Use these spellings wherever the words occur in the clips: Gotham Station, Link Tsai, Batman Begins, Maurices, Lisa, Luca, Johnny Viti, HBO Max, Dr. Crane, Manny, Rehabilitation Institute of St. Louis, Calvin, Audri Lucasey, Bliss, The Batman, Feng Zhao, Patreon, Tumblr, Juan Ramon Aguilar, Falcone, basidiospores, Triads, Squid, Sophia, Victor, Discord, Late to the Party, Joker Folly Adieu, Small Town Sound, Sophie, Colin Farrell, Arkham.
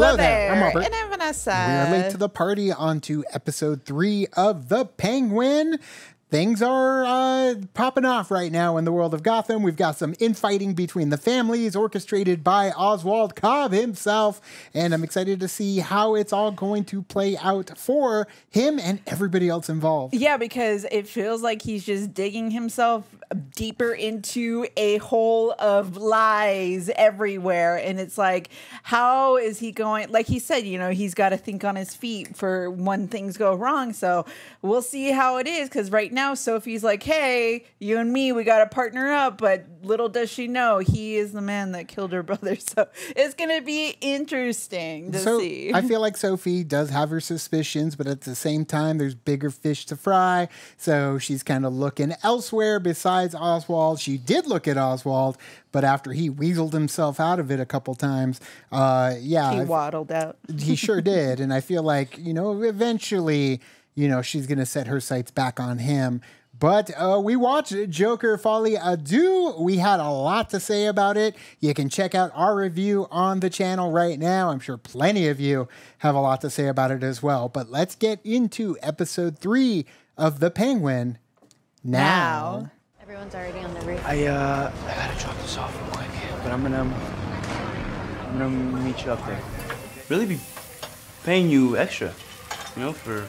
Hello there. I'm Robert. And I'm Vanessa. We are late to the party on to episode 3 of The Penguin. Things are popping off right now in the world of Gotham. We've got some infighting between the families orchestrated by Oswald Cobb himself. And I'm excited to see how it's all going to play out for him and everybody else involved. Yeah, because it feels like he's just digging himself deeper into a hole of lies everywhere. And it's like, how is he going? Like he said, you know, he's got to think on his feet for when things go wrong. So we'll see how it is, because right now, Sophie's like, hey, you and me, we got to partner up. But little does she know, he is the man that killed her brother. So it's going to be interesting to see. I feel like Sophie does have her suspicions, but at the same time, there's bigger fish to fry. So she's kind of looking elsewhere besides Oswald. She did look at Oswald, but after he weaseled himself out of it a couple times, yeah. He waddled out. He sure did. And I feel like, you know, eventually, you know, she's going to set her sights back on him. But we watched Joker Folly Adieu. We had a lot to say about it. You can check out our review on the channel right now. I'm sure plenty of you have a lot to say about it as well. But let's get into episode 3 of The Penguin now. Everyone's already on the roof. I got to drop this off real quick. But I'm gonna meet you up there. Really be paying you extra, you know, for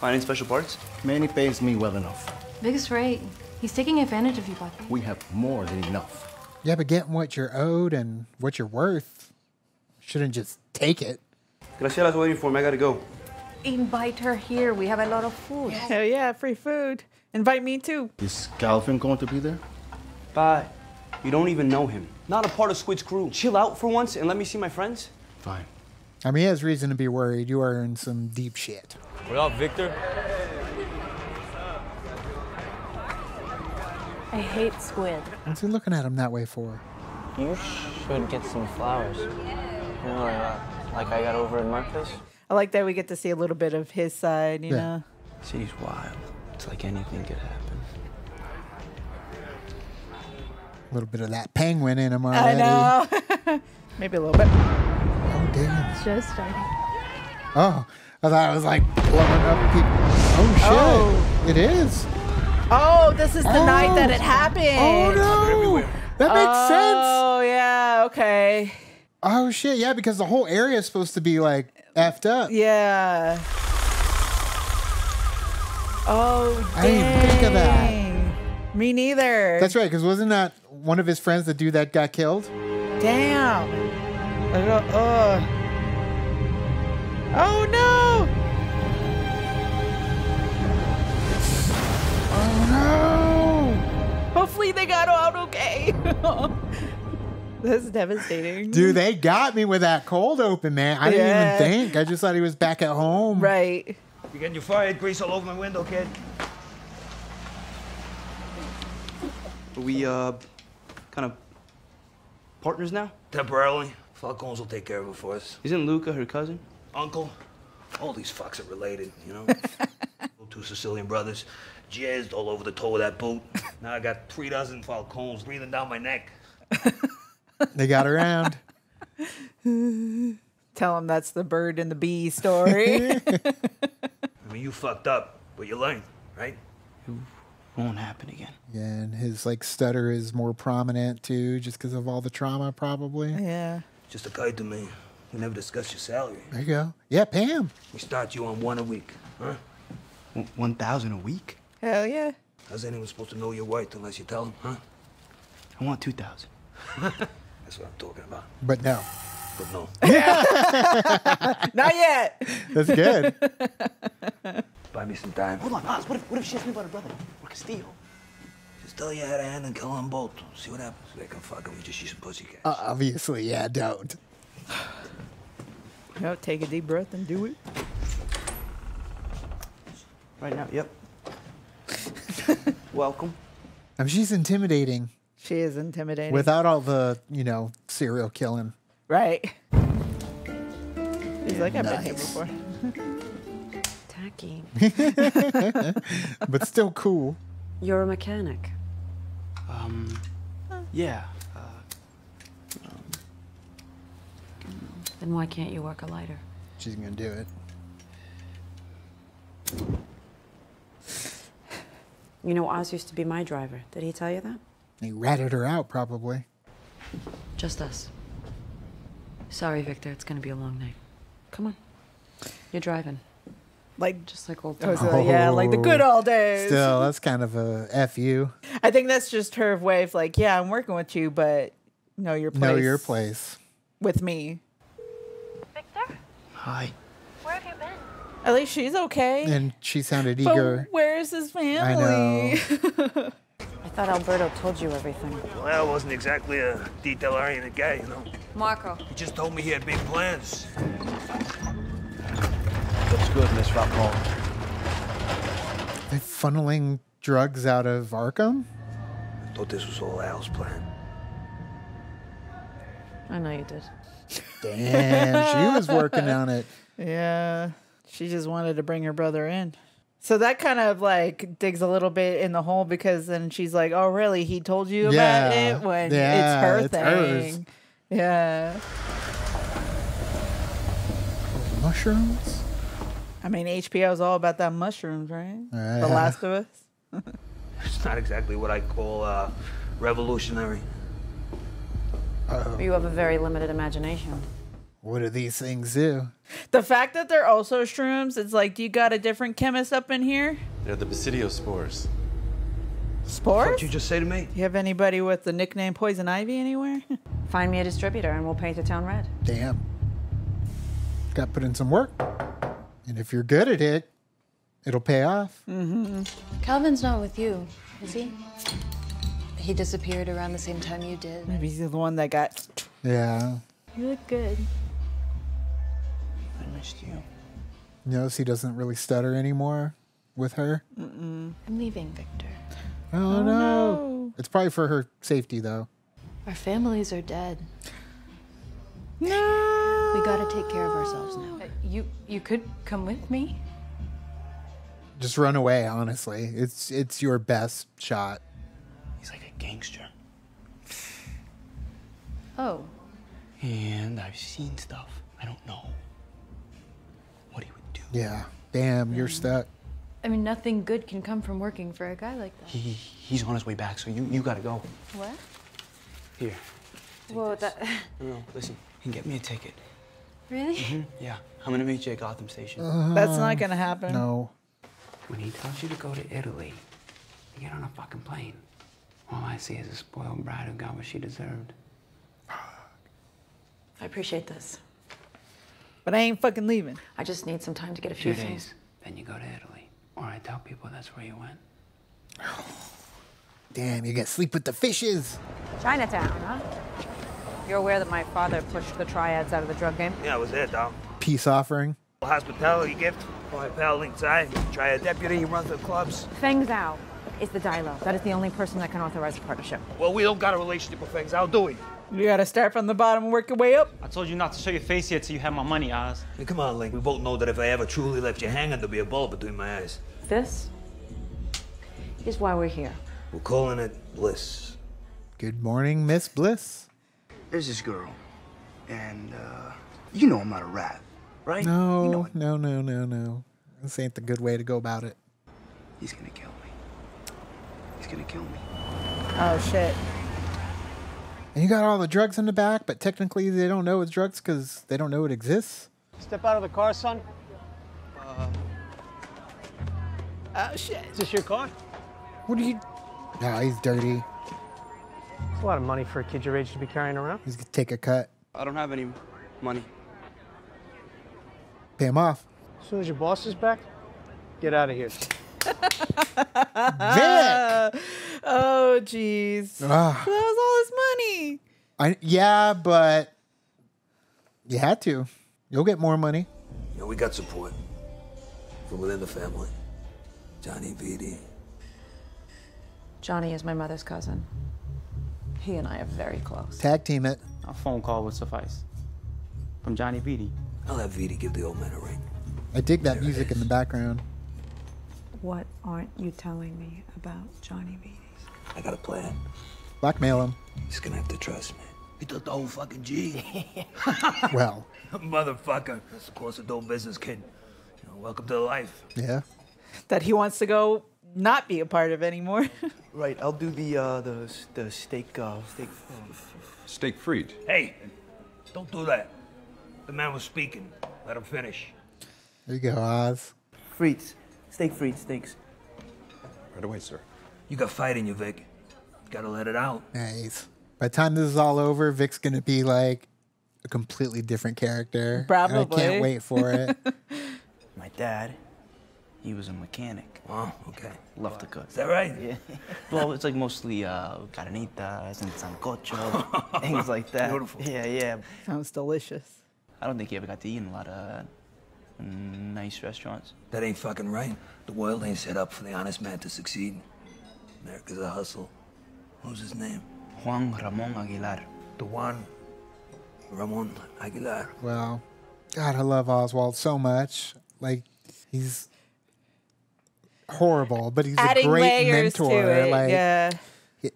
finding special parts? Manny pays me well enough. Biggest rate. He's taking advantage of you, Bucky. We have more than enough. Yeah, but getting what you're owed and what you're worth, shouldn't just take it. Gracias, waiting for me. I gotta go. Invite her here. We have a lot of food. Hell yeah, free food. Invite me too. Is Calvin going to be there? Bye. You don't even know him. Not a part of Squid's crew. Chill out for once and let me see my friends. Fine. I mean, he has reason to be worried. You are in some deep shit. What up, Victor? I hate Squid. What's he looking at him that way for? You should get some flowers. You know, like I got over in Marcus. I like that we get to see a little bit of his side, you know? City's wild. It's like anything could happen. A little bit of that penguin in him already. I know. Maybe a little bit. Damn. It's just starting. Oh, I thought it was like blowing up people. Oh, shit. Oh. It is. Oh, this is the night that it happened. Oh, no. That makes sense. Oh, yeah. Okay. Oh, shit. Yeah, because the whole area is supposed to be like effed up. Yeah. Oh, dang. I didn't even think of that. Me neither. That's right, because wasn't that one of his friends, the dude that got killed? Damn. Oh no! Oh no! Hopefully they got out okay. That's devastating. Dude, they got me with that cold open, man. I didn't even think. I just thought he was back at home. Right. You're getting your fire grease all over my window, kid. Are we kind of partners now? Temporarily. Falcone's will take care of it for us. Isn't Luca her cousin? Uncle? All these fucks are related, you know? 2 Sicilian brothers, jizzed all over the toe of that boot. Now I got 3 dozen Falcones breathing down my neck. They got around. Tell them that's the bird and the bee story. I mean, you fucked up, but you learned, right? It won't happen again. Yeah, and his like stutter is more prominent too, just because of all the trauma probably. Yeah. Just occurred to me, we never discussed your salary. There you go. Yeah, Pam. We start you on 1 a week, huh? 1,000 a week? Hell yeah. How's anyone supposed to know your worth unless you tell them, huh? I want 2,000. That's what I'm talking about. But no. But no. Not yet. That's good. Buy me some time. Hold on, Oz. What if she asked me about her brother or Castillo? Tell you how to hand and kill them both. See what happens. They can fuck them. We just use some pussy cats. Obviously, yeah, don't. No, take a deep breath and do it. Right now, yep. Welcome. I mean, she's intimidating. She is intimidating. Without all the, you know, serial killing. Right. He's like, I've been here before. Tacky. But still cool. You're a mechanic. Then why can't you work a lighter? She's gonna do it. You know, Oz used to be my driver. Did he tell you that? He ratted her out, probably. Just us. Sorry, Victor. It's gonna be a long night. Come on. You're driving. Like, just like old times. Oh, yeah, like the good old days. Still, that's kind of a F you. I think that's just her way of like, yeah, I'm working with you, but know your place. Know your place. With me. Victor? Hi. Where have you been? At least she's okay. And she sounded eager. But where's his family? I know. I thought Alberto told you everything. Well, I wasn't exactly a detail-oriented guy, you know. Marco. He just told me he had big plans. Looks good in this rock hall. They're funneling drugs out of Arkham? I thought this was all Al's plan. I know you did. Damn, she was working on it. Yeah, she just wanted to bring her brother in. So that kind of like digs a little bit in the hole because then she's like, oh, really? He told you about it? When it's her thing. Yeah. Mushrooms? I mean, HBO is all about that mushrooms, right? The Last of Us. It's not exactly what I call revolutionary. Uh-oh. You have a very limited imagination. What do these things do? The fact that they're also shrooms, it's like, do you got a different chemist up in here? They're the basidiospores. Spores? What'd you just say to me? Do you have anybody with the nickname Poison Ivy anywhere? Find me a distributor and we'll paint the town red. Damn. Got to put in some work. And if you're good at it, it'll pay off. Mm-hmm. Calvin's not with you, is he? He disappeared around the same time you did. Maybe he's the one that got... Yeah. You look good. I missed you. Notice he doesn't really stutter anymore with her. Mm-mm. I'm leaving, Victor. Oh, no. It's probably for her safety, though. Our families are dead. No. We gotta take care of ourselves now. You could come with me. Just run away, honestly. It's your best shot. He's like a gangster. Oh. And I've seen stuff. I don't know what he would do. Yeah. Damn, you're stuck. I mean, nothing good can come from working for a guy like that. He's on his way back, so you gotta go. What? Here. Whoa, that... No, listen. You can get me a ticket. Really? Mm-hmm. Yeah. I'm going to meet you at Gotham Station. That's not going to happen. No. When he tells you to go to Italy, you get on a fucking plane. All I see is a spoiled bride who got what she deserved. I appreciate this. But I ain't fucking leaving. I just need some time to get a few things. Then you go to Italy. Or I tell people that's where you went. Damn, you got to sleep with the fishes. Chinatown, huh? You're aware that my father pushed the Triads out of the drug game? Yeah, I was there, dog. Peace offering. Hospitality gift. My pal Link Tsai, Triad deputy, he runs the clubs. Feng Zhao is the dialogue. That is the only person that can authorize a partnership. Well, we don't got a relationship with Feng Zhao, do we? You gotta start from the bottom and work your way up. I told you not to show your face yet till you have my money, Oz. Hey, come on, Link. We both know that if I ever truly left you hanging, there'll be a ball between my eyes. This is why we're here. We're calling it Bliss. Good morning, Miss Bliss. There's this girl, and you know I'm not a rat, right? No, you know no. This ain't the good way to go about it. He's gonna kill me. He's gonna kill me. Oh, shit. And you got all the drugs in the back, but technically they don't know it's drugs because they don't know it exists. Step out of the car, son. Oh, shit. Is this your car? What are you... Nah, he's dirty. It's a lot of money for a kid your age to be carrying around. He's gonna take a cut. I don't have any money. Pay him off. As soon as your boss is back, get out of here. Vic! Oh, jeez. That was all his money. Yeah, but you had to. You'll get more money. You know, we got support from within the family. Johnny Viti. Johnny is my mother's cousin. He and I are very close. Tag team it. A phone call would suffice. From Johnny Viti. I'll have Viti give the old man a ring. I dig that music in the background. What aren't you telling me about Johnny Viti? I got a plan. Blackmail him. He's gonna have to trust me. You took the whole fucking G. Well. Motherfucker. That's the course of doing business, kid. You know, welcome to life. Yeah. That he wants to go not be a part of anymore. Right. I'll do the steak fried. Hey, don't do that. The man was speaking. Let him finish. There you go, Oz. Frites. Steak frites. Thanks. Right away, sir. You got fight in you, Vic. Gotta let it out. Nice. By the time this is all over, Vic's gonna be like a completely different character. Probably. And I can't wait for it. My dad, he was a mechanic. Oh, okay. Loved to cook. Is that right? Yeah. Well, it's like mostly carnitas and sancocho, things like that. Beautiful. Yeah, yeah. Sounds delicious. I don't think he ever got to eat in a lot of nice restaurants. That ain't fucking right. The world ain't set up for the honest man to succeed. America's a hustle. Who's his name? Juan Ramon Aguilar. The Juan Ramon Aguilar. Well, God, I love Oswald so much. Like, he's horrible, but he's a great mentor. It, like, yeah.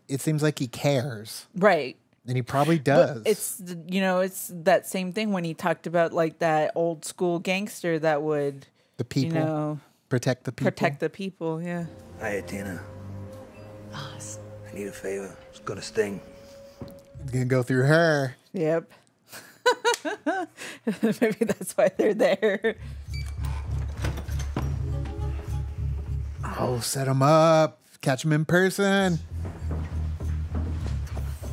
It seems like he cares. Right. And he probably does. But it's, you know, it's that same thing when he talked about, like, that old school gangster that would... The people. You know, protect the people. Protect the people, yeah. Hiya, Tina. Oz. I need a favor. It's gonna sting. It's gonna go through her. Yep. Maybe that's why they're there. Oh, set him up. Catch him in person.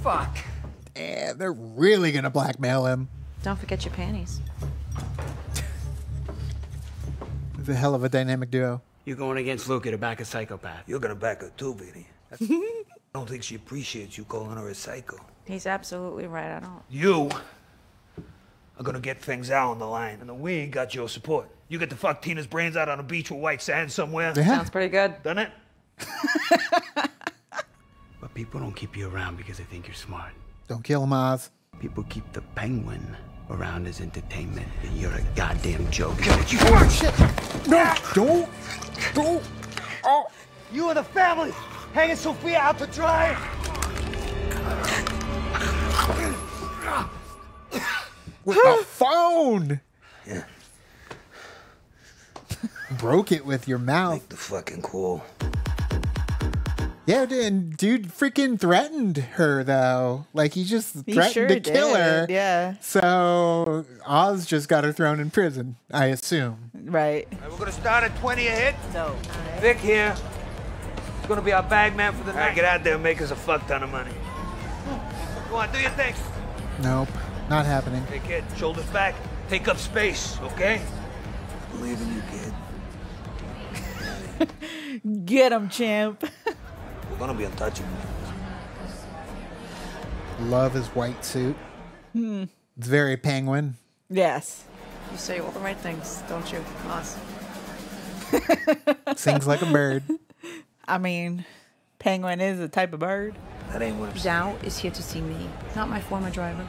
Fuck. Yeah, they're really gonna blackmail him. Don't forget your panties. It's a hell of a dynamic duo. You're going against Luca to back a psychopath. You're gonna back her too, Viti. I don't think she appreciates you calling her a psycho. He's absolutely right, I don't. You are gonna get Feng Zhao on the line, and we ain't got your support. You get to fuck Tina's brains out on a beach with white sand somewhere. Yeah. Sounds pretty good. Doesn't it? But people don't keep you around because they think you're smart. Don't kill him, Oz. People keep the Penguin around as entertainment, and you're a goddamn joke. You oh, shit! No! Don't! Don't! Oh! You are the family! Hanging Sophia out to dry. With the phone. Yeah. Broke it with your mouth. Make the fucking call. Yeah, and dude freaking threatened her though. Like he just threatened to kill her. Yeah. So Oz just got her thrown in prison, I assume. Right. All right, we're gonna start at 20 a hit. No. Right. Vic here. He's gonna be our bag man for the night. Get out there and make us a fuck ton of money. Go on, do your thing. Nope, not happening. Hey kid, shoulders back, take up space, okay? I believe in you, kid. Get him, champ. We're gonna be untouchable. Love his white suit. Hmm. It's very Penguin. Yes. You say all the right things, don't you, Oz? Sings like a bird. I mean, Penguin is a type of bird. That ain't what I'm saying. Zhao is here to see me, not my former driver.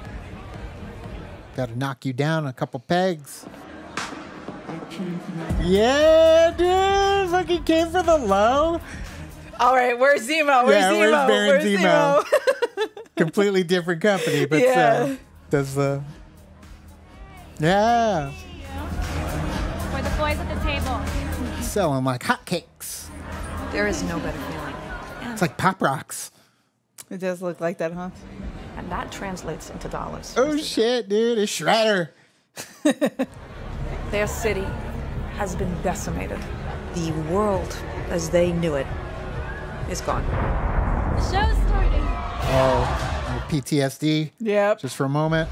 Gotta knock you down a couple pegs. Yeah, dude! Fucking came for the low. All right, where's Zemo? Where's Zemo? Where's Baron Zemo? Completely different company, but yeah. Does the... Yeah. For the boys at the table. Selling like hotcakes. There is no better feeling. It's like pop rocks. It does look like that, huh? And that translates into dollars. Oh shit, dude, it's Shredder. Their city has been decimated. The world, as they knew it, is gone. The show's starting. Oh, PTSD. Yep. Just for a moment.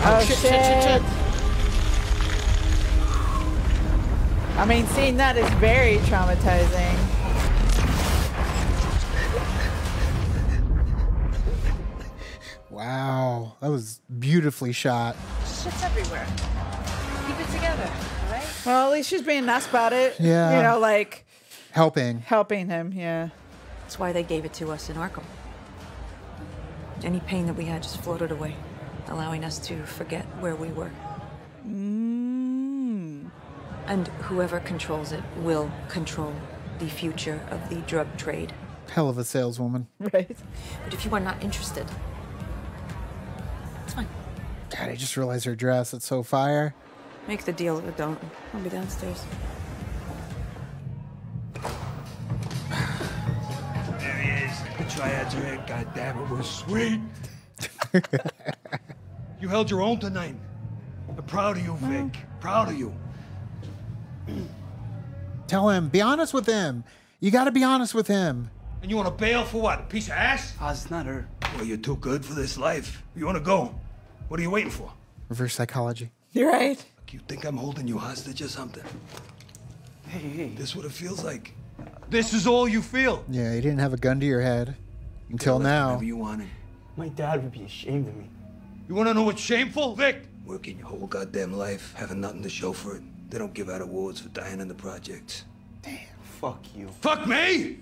Oh shit, shit, shit, shit. I mean, seeing that is very traumatizing. Wow, that was beautifully shot. Shit's everywhere. Keep it together, right? Well, at least she's being nice about it. Yeah. You know, like... Helping. Helping him, yeah. That's why they gave it to us in Arkham. Any pain that we had just floated away, allowing us to forget where we were. And whoever controls it will control the future of the drug trade Hell of a saleswoman. Right. But if you are not interested, it's fine. God, I just realized her dress. It's so fire. Make the deal or don't. I'll be downstairs. There he is. The Triads are in. God damn it, we're sweet. You held your own tonight. I'm proud of you, Vic. Proud of you. Tell him. Be honest with him. You got to be honest with him. And you want to bail for what? A piece of ass? Oh, it's not her. Well, you're too good for this life. You want to go. What are you waiting for? Reverse psychology. You're right. Look, you think I'm holding you hostage or something? Hey. This is what it feels like. This is all you feel. Yeah, you didn't have a gun to your head. Until now. Whatever you wanted. My dad would be ashamed of me. You want to know what's shameful, Vic? Working your whole goddamn life, having nothing to show for it. They don't give out awards for dying in the projects. Damn, fuck you. Fuck me?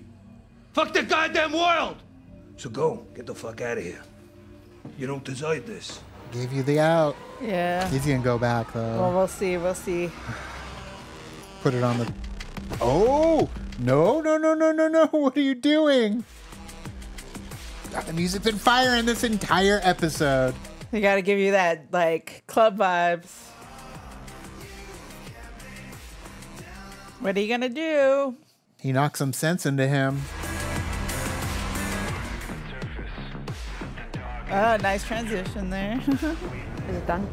Fuck the goddamn world! So go, get the fuck out of here. You don't deserve this. Gave you the out. Yeah. He's gonna go back, though. Well, we'll see, we'll see. Put it on the... Oh! No, no, no, no, no, no! What are you doing? God, the music's been firing this entire episode. We gotta give you that, like, club vibes. What are you gonna do? He knocks some sense into him. Oh, nice transition there. Is it done?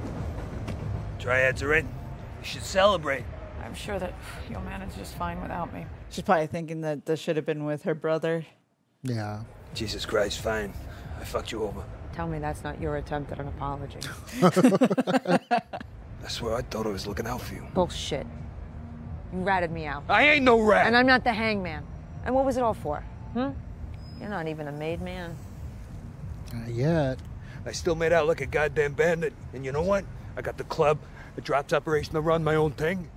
Triads are in. You should celebrate. I'm sure that you'll manage just fine without me. She's probably thinking that this should have been with her brother. Yeah. Jesus Christ, fine. I fucked you over. Tell me that's not your attempt at an apology. I swear I thought I was looking out for you. Bullshit. You ratted me out. I ain't no rat. And I'm not the hangman. And what was it all for? Hmm? You're not even a made man. Not yet. I still made out like a goddamn bandit. And you know what? I got the club, the drops operation to run my own thing.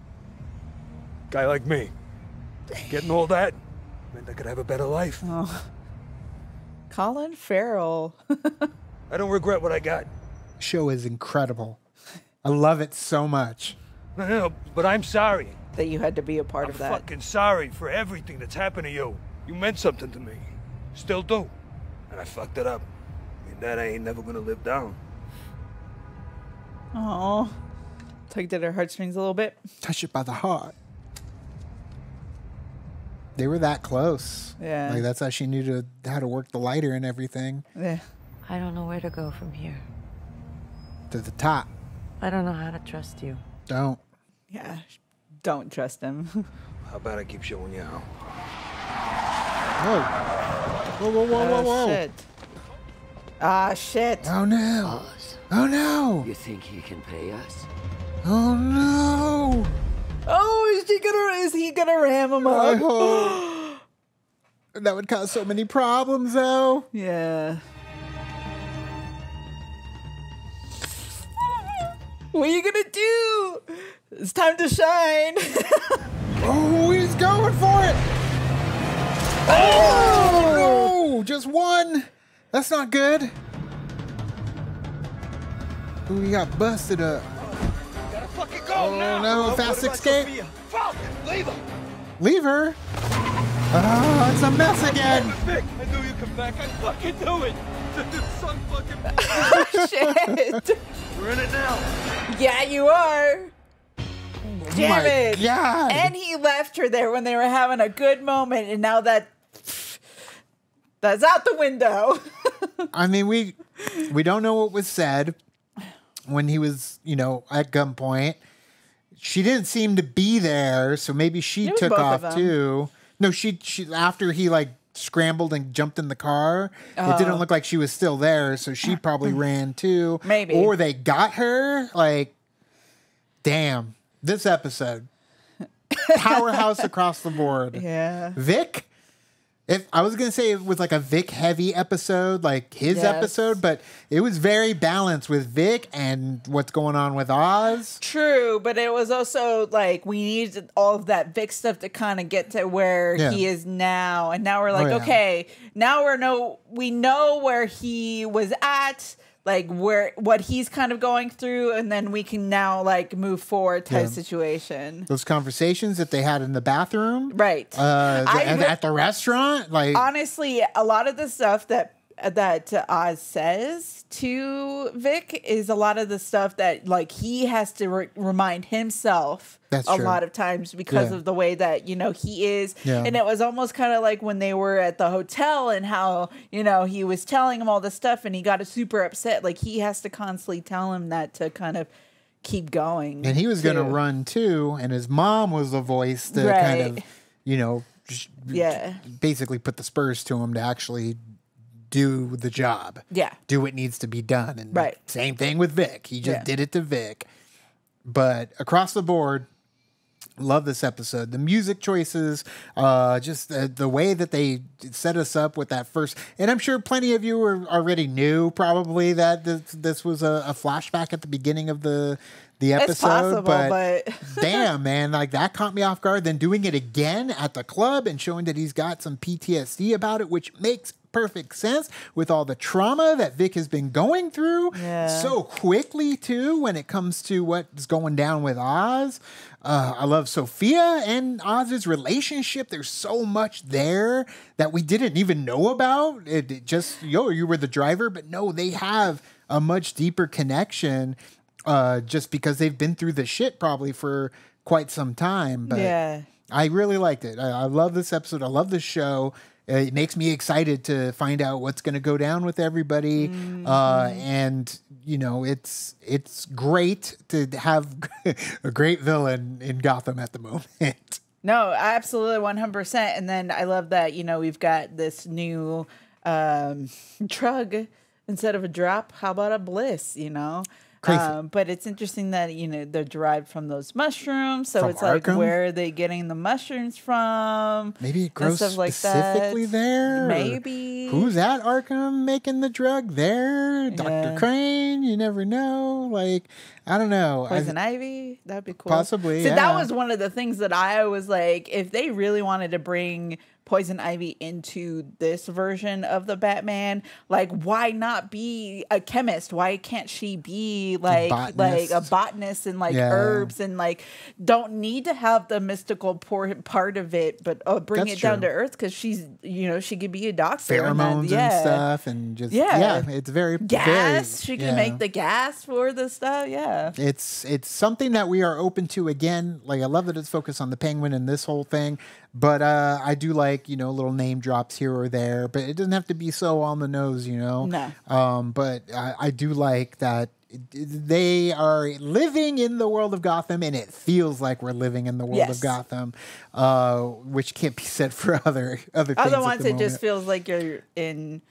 Guy like me. Getting all that meant I could have a better life. Oh. Colin Farrell. I don't regret what I got. Show is incredible. I love it so much. No, but I'm sorry. That you had to be a part of that. I'm fucking sorry for everything that's happened to you. You meant something to me. Still do. And I fucked it up. And that I ain't never gonna live down. Aw. Tugged at her heartstrings a little bit. Touch it by the heart. They were that close. Yeah. Like, that's how she knew how to work the lighter and everything. Yeah. I don't know where to go from here. To the top. I don't know how to trust you. Don't. Yeah. Don't trust him. How about I keep showing you how? Whoa. Whoa, whoa, whoa, whoa, whoa. Shit. Ah, shit. Oh, no. Oz. Oh, no. You think he can pay us? Oh, no. Oh, is he gonna ram him up? Oh. That would cause so many problems, though. Yeah. What are you gonna do? It's time to shine. Oh, he's going for it. Oh, no, just one. That's not good. Ooh, he got busted up. Gotta fucking go now. No, fast escape. Falcon, leave her. Leave her? Oh, it's a mess again. I knew you'd come back. I fucking knew it. Some fucking... Oh, shit. We're in it now. Yeah, you are. Damn it! Yeah, and he left her there when they were having a good moment, and now that's out the window. I mean, we don't know what was said when he was, you know, at gunpoint. She didn't seem to be there, so maybe she took off too. No, she after he like scrambled and jumped in the car, it didn't look like she was still there, so she probably ran too. Maybe, or they got her. Like, damn. This episode, powerhouse across the board. Yeah, Vic. If I was gonna say it was like a Vic heavy episode, like his episode, but it was very balanced with Vic and what's going on with Oz. True, but it was also like we needed all of that Vic stuff to kind of get to where he is now, and now we're like, okay, now we know where he was at. like where what he's kind of going through, and then we can now like move forward type situation. Those conversations that they had in the bathroom, right? At the restaurant, like honestly, a lot of the stuff that Oz says to Vic is a lot of the stuff that like he has to remind himself. That's a lot of times because of the way that, you know, he is. Yeah. And it was almost kind of like when they were at the hotel and how, you know, he was telling him all this stuff and he got super upset. Like he has to constantly tell him that to kind of keep going. And he was going to run too. And his mom was the voice to kind of, you know, basically put the spurs to him to actually do the job. Yeah. Do what needs to be done. And same thing with Vic. He just did it to Vic. But across the board, love this episode. The music choices, just the way that they set us up with that first. And I'm sure plenty of you were already knew probably that this was a flashback at the beginning of the episode. It's possible, but damn, man, like that caught me off guard. Then doing it again at the club and showing that he's got some PTSD about it, which makes perfect sense with all the trauma that Vic has been going through so quickly too when it comes to what's going down with Oz. I love Sophia and Oz's relationship. There's so much there that we didn't even know about. It just, yo, you were the driver, but no, they have a much deeper connection just because they've been through the shit probably for quite some time. But I really liked it. I love this episode. I love this show. It makes me excited to find out what's going to go down with everybody. And, you know, it's great to have a great villain in Gotham at the moment. No, absolutely. 100%. And then I love that, you know, we've got this new drug instead of a drop. How about a Bliss, you know? But it's interesting that, you know, they're derived from those mushrooms. So it's like, where are they getting the mushrooms from? Maybe it grows specifically there. Maybe. Who's at Arkham making the drug there? Dr. Crane? You never know. Like, I don't know. Poison Ivy? That'd be cool. Possibly, so that was one of the things that I was like, if they really wanted to bring Poison Ivy into this version of the Batman, like why not be a chemist? Why can't she be like a botanist and like herbs and like don't need to have the mystical part of it, but bring it down to earth because she's, you know, she could be a doctor. Pheromones and stuff and just it's very gas. She can make the gas for the stuff. Yeah, it's something that we are open to again. Like I love that it's focused on the Penguin and this whole thing. But I do like, you know, little name drops here or there, but it doesn't have to be so on the nose, you know? No. But I do like that they are living in the world of Gotham, and it feels like we're living in the world of Gotham, which can't be said for other things. Other ones, it just feels like you're in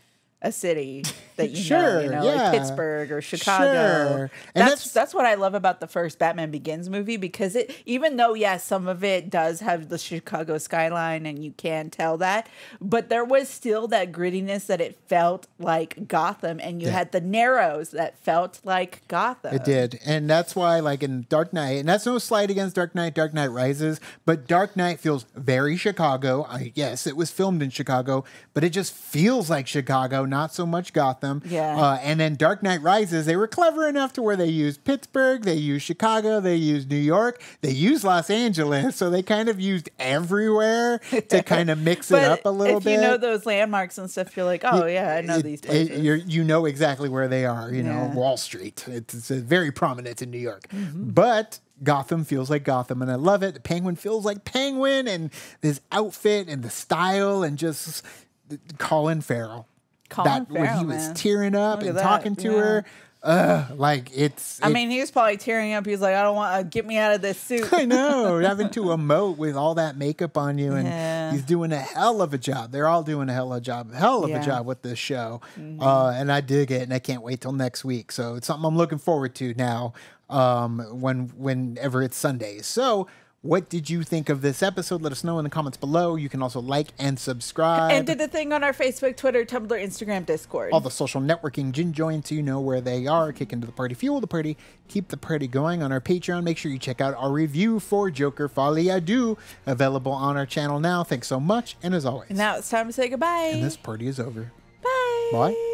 a city that you know, you know, like Pittsburgh or Chicago. And that's what I love about the first Batman Begins movie, because it, even though yes, some of it does have the Chicago skyline and you can tell that, but there was still that grittiness that it felt like Gotham, and you had the Narrows that felt like Gotham. It did, and that's why like in Dark Knight, and that's no slight against Dark Knight Rises, but Dark Knight feels very Chicago. Yes, it was filmed in Chicago, but it just feels like Chicago. Not so much Gotham. Yeah. And then Dark Knight Rises, they were clever enough to where they used Pittsburgh, they used Chicago, they used New York, they used Los Angeles. So they kind of used everywhere to kind of mix it up a little bit. If you know those landmarks and stuff, you're like, oh, yeah, I know these places. You know exactly where they are. You know, Wall Street. It's very prominent in New York. But Gotham feels like Gotham, and I love it. The Penguin feels like Penguin, and his outfit and the style and just Colin Farrell. Colin Farrell, when he was tearing up and talking to her, like it's. I mean, he was probably tearing up. He's like, I don't want to get me out of this suit. I know, having to emote with all that makeup on you, and he's doing a hell of a job. They're all doing a hell of a job with this show, and I dig it, and I can't wait till next week. So it's something I'm looking forward to now. Whenever it's Sundays, so. What did you think of this episode? Let us know in the comments below. You can also like and subscribe. And do the thing on our Facebook, Twitter, Tumblr, Instagram, Discord. All the social networking. Join so you know where they are. Kick into the party. Fuel the party. Keep the party going on our Patreon. Make sure you check out our review for Joker Folly Adieu, available on our channel now. Thanks so much. And as always. And now it's time to say goodbye. And this party is over. Bye. Bye.